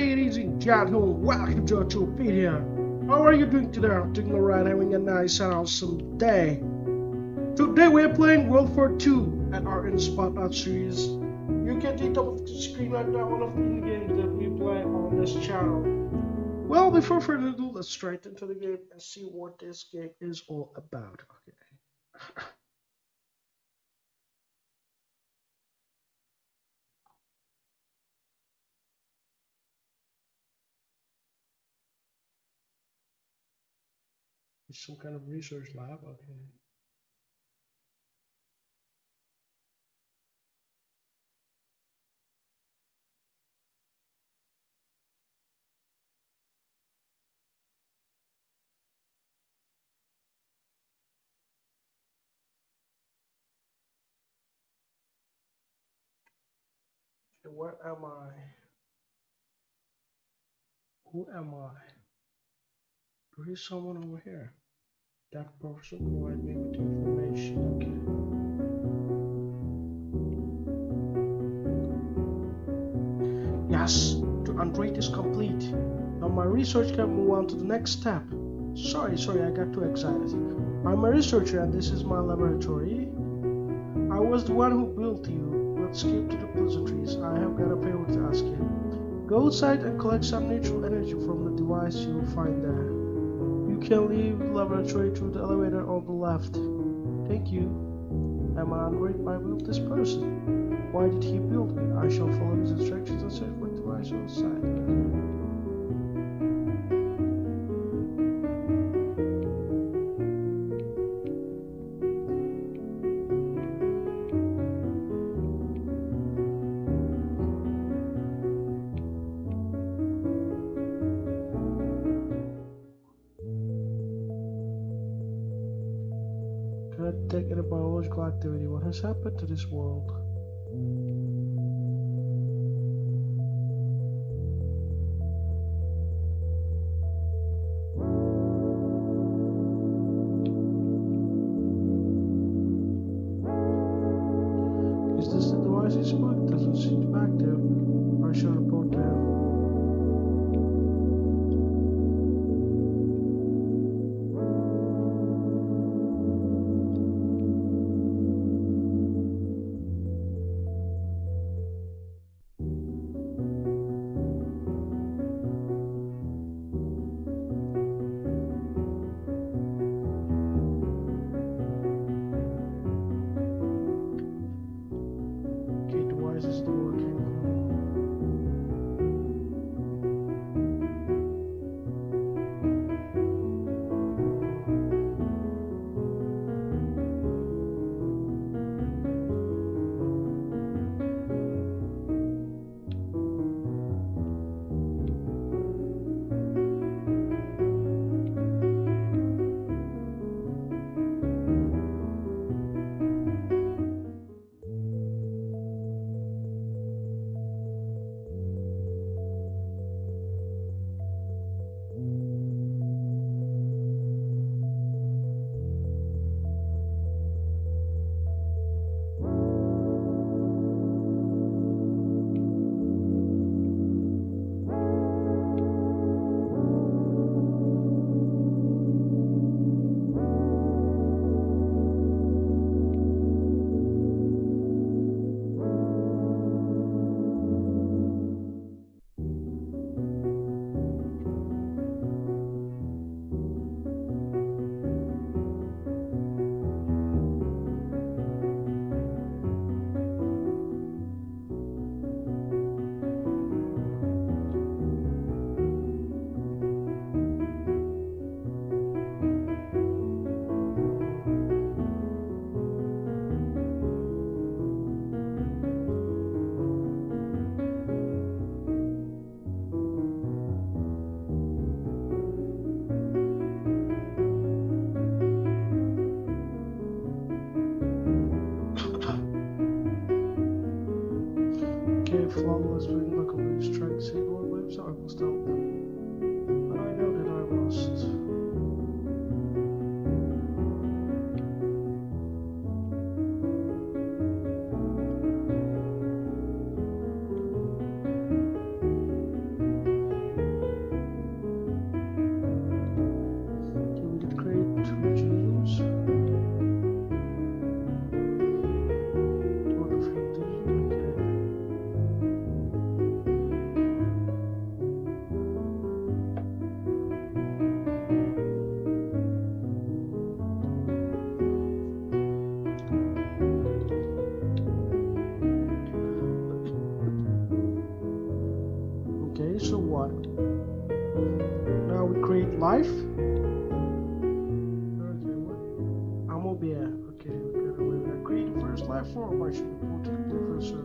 Ladies and gentlemen, welcome to Ottopedia. How are you doing today? I'm doing alright, having a nice and awesome day. Today we are playing World for Two and are in Spotlight series. You can see top of the screen right now all of the new games that we play on this channel. Well, before further ado, let's straight into the game and see what this game is all about. Okay. It's some kind of research lab, okay. So where am I? Who am I? There is someone over here. That person provided me with information. Okay. Yes, the unraid is complete. Now my research can move on to the next step. Sorry, I got too excited. I'm a researcher and this is my laboratory. I was the one who built you. Let's skip to the pleasantries. I have got a favor to ask you. Go outside and collect some neutral energy from the device you'll find there. You can leave the laboratory through the elevator on the left. Thank you. Am I ungrateful? I built this person. Why did he build me? I shall follow his instructions and search for the device outside. Take in a biological activity. What has happened to this world? Is this the device he spoke? It doesn't seem active. I shall report to him. Flawless wing look away, strike single waves, I must help them. I know that I must. 5? I'm over here. Okay, we create the first life form. I should go to the professor.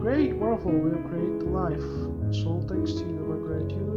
Great, wonderful. We'll create the life. So thanks to you, my gratitude.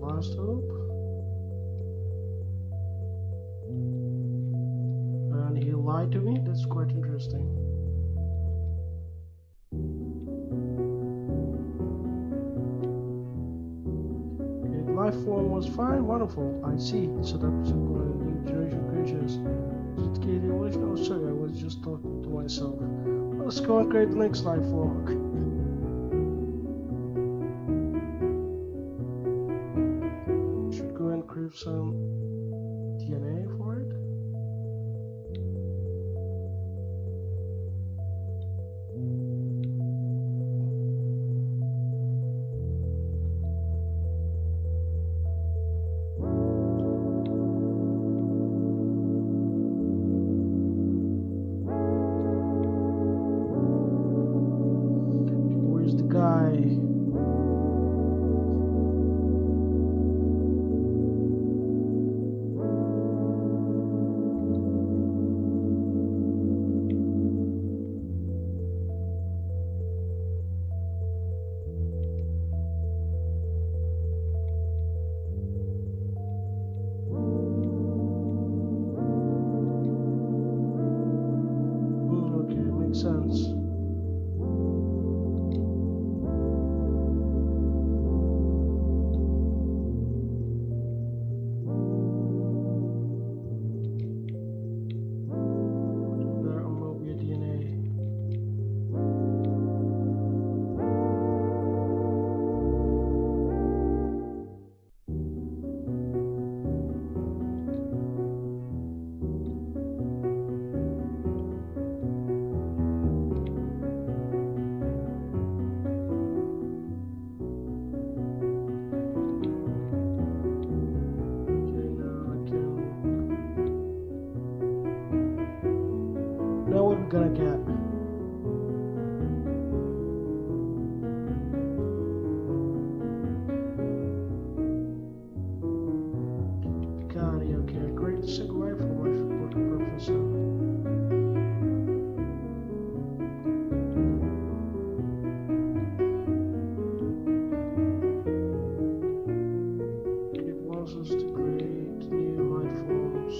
Last hope, and he lied to me. That's quite interesting. Okay, life form was fine, wonderful. I see. Set up simple new generation creatures. Oh, sorry, I was just talking to myself. Let's go and create the next life form. Okay. Some DNA for it. Where's the guy? Gonna get God, okay, great single life for worship for professor. It was us to create new life forms.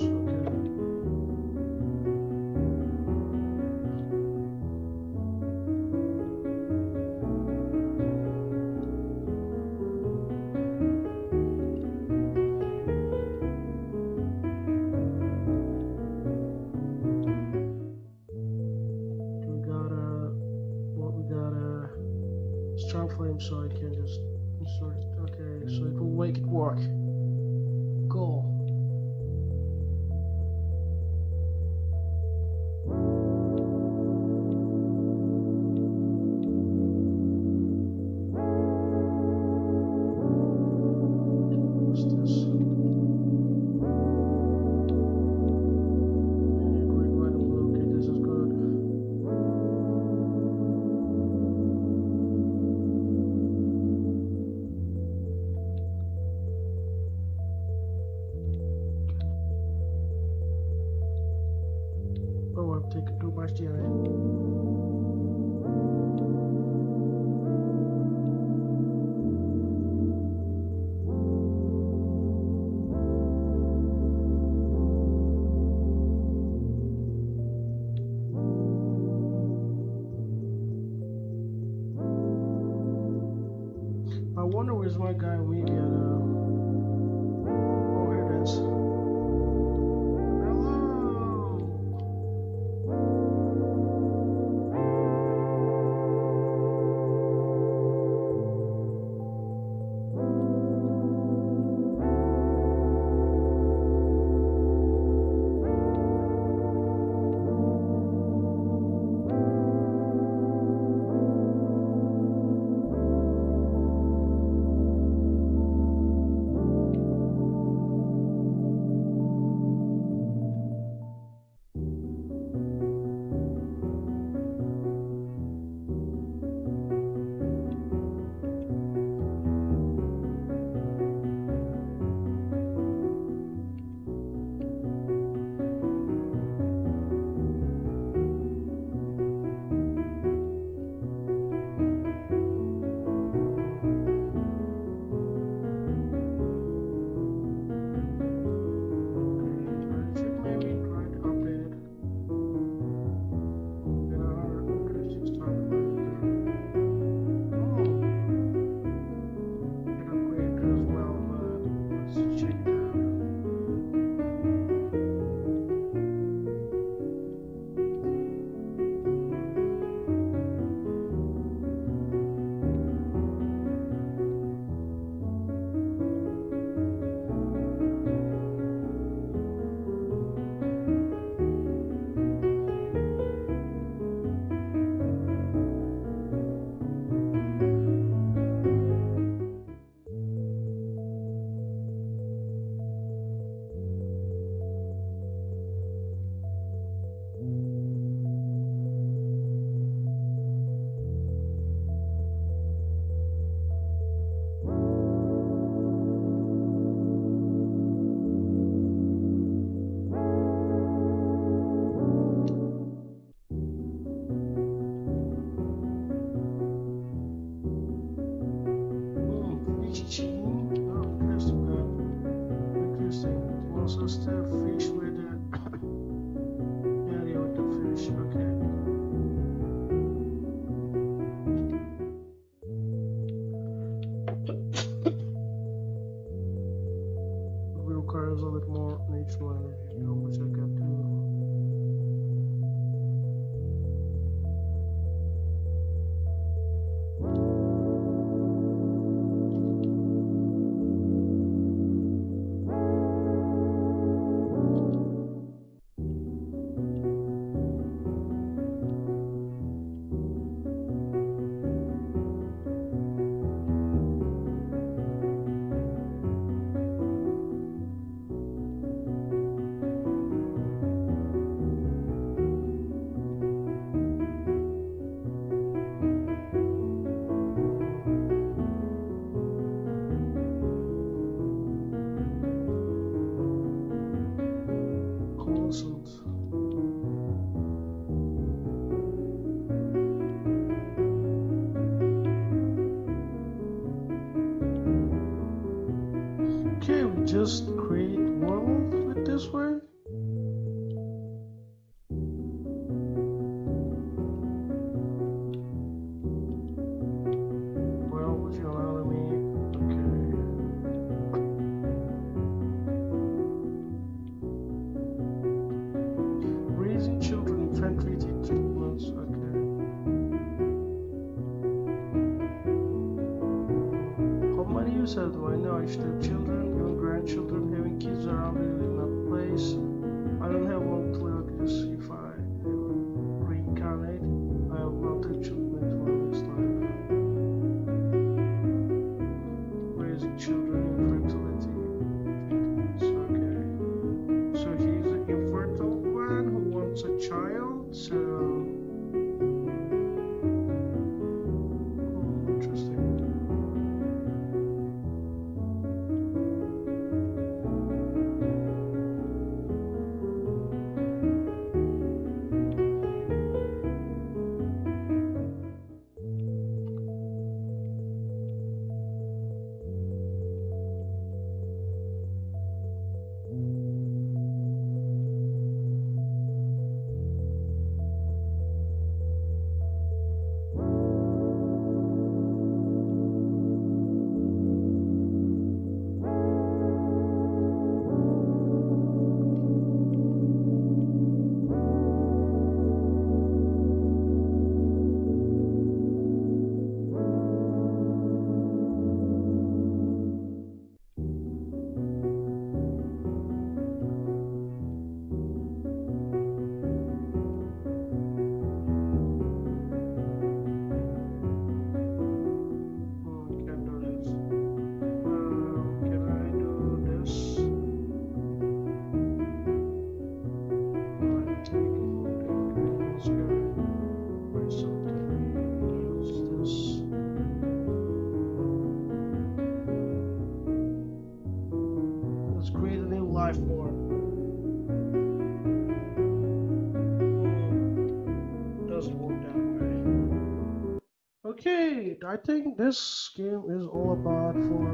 Frame, so I can just insert it. Okay, so it will make it work. Go. Take too much DNA. I wonder where's my guy we get oh, here it is. Hello. I think this game is all about for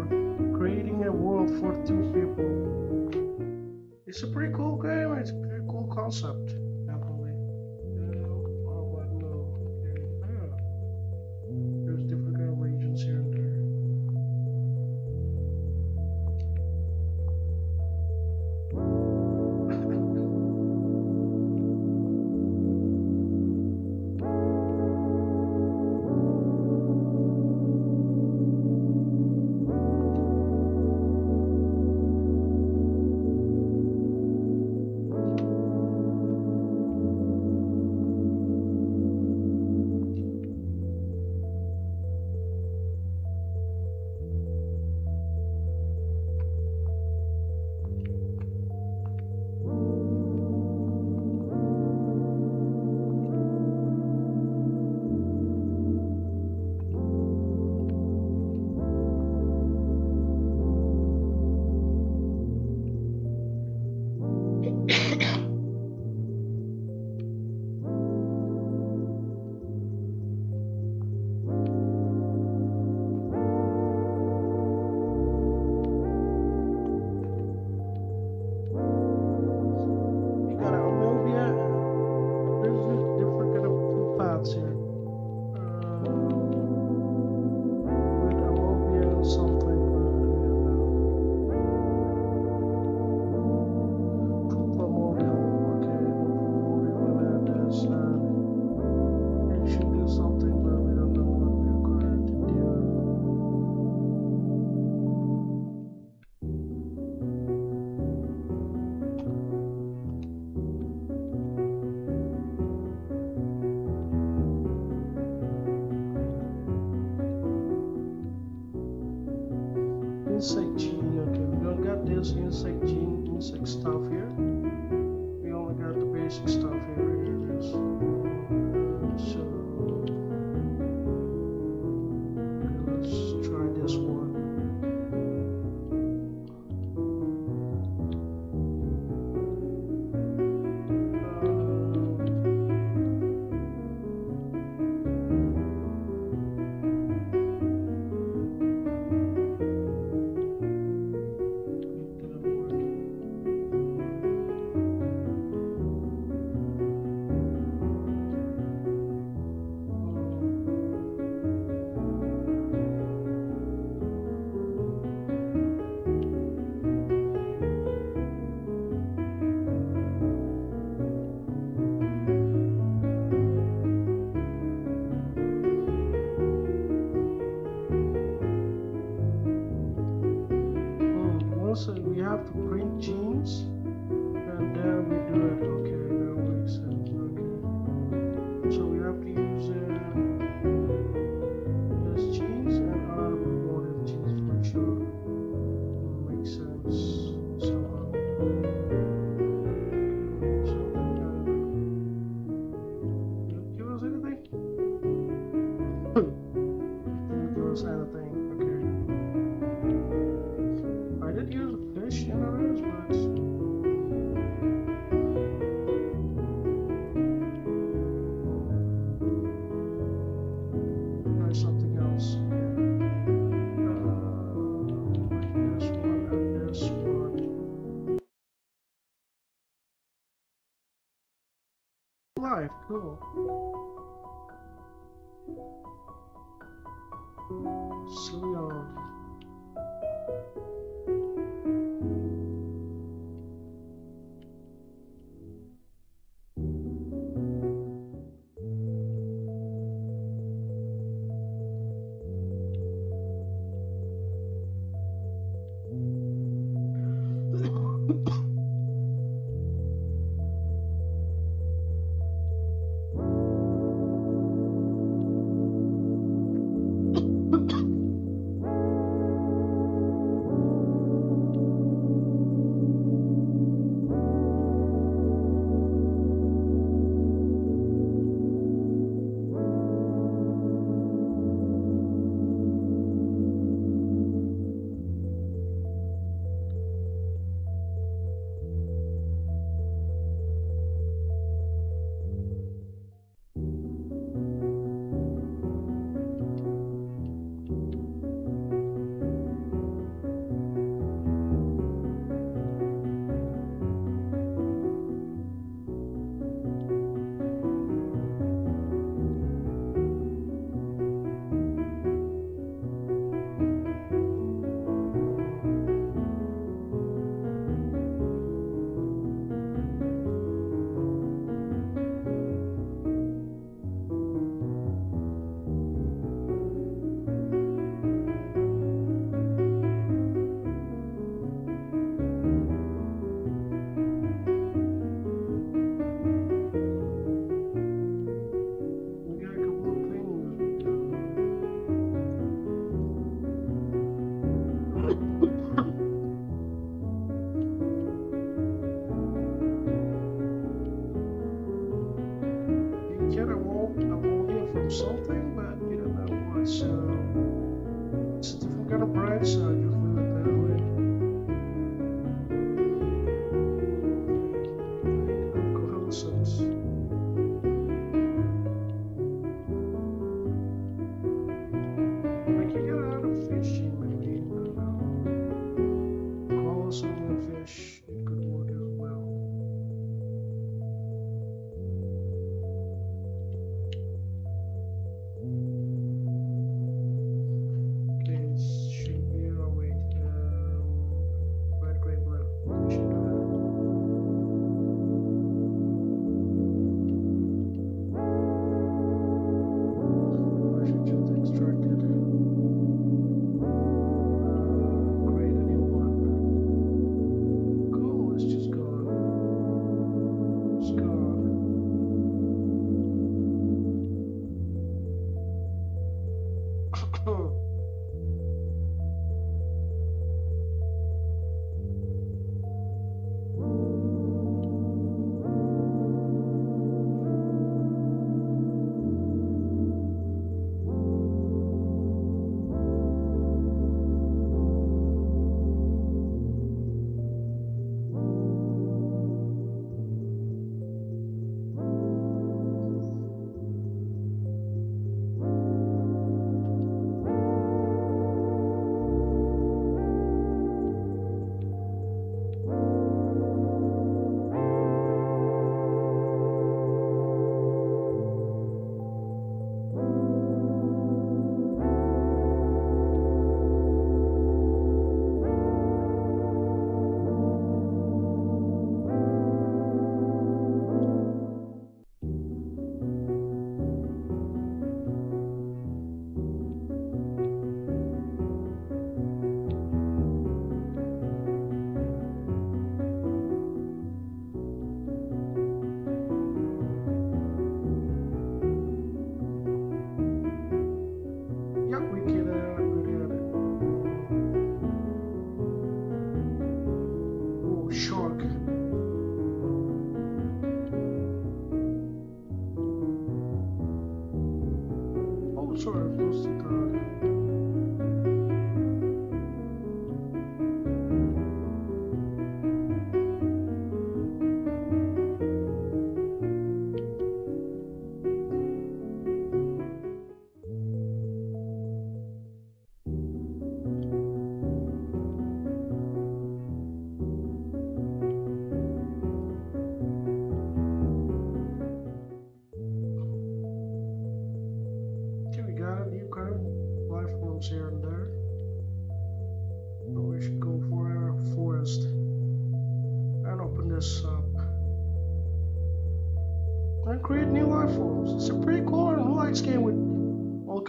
creating a world for two people. It's a pretty cool game, it's a pretty cool concept, definitely. There's different kind of regions here and insect gene. Okay, we don't got this insect gene, insect stuff here. We only got the basic stuff here. Here it is. So okay, let's try this one. Cool. Slow.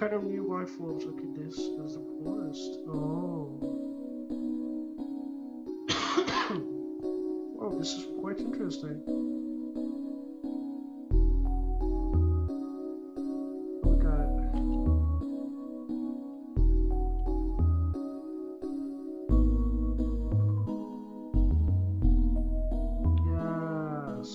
kind of new life forms. Look at this. There's the forest. Oh. Wow, this is quite interesting. What we got? Yes.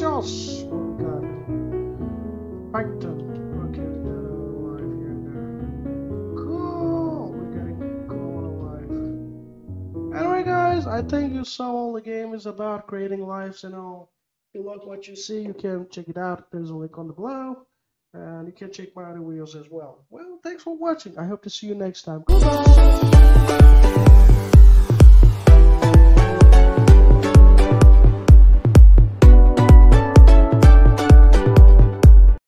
Yes. Oh my God. Plankton. Okay, we got it alive here and there. Cool. We got it going alive. Anyway, guys, I think you saw all the game is about creating lives and all. If you like what you see, you can check it out. There's a link on the below, and you can check my other videos as well. Well, thanks for watching. I hope to see you next time. Goodbye.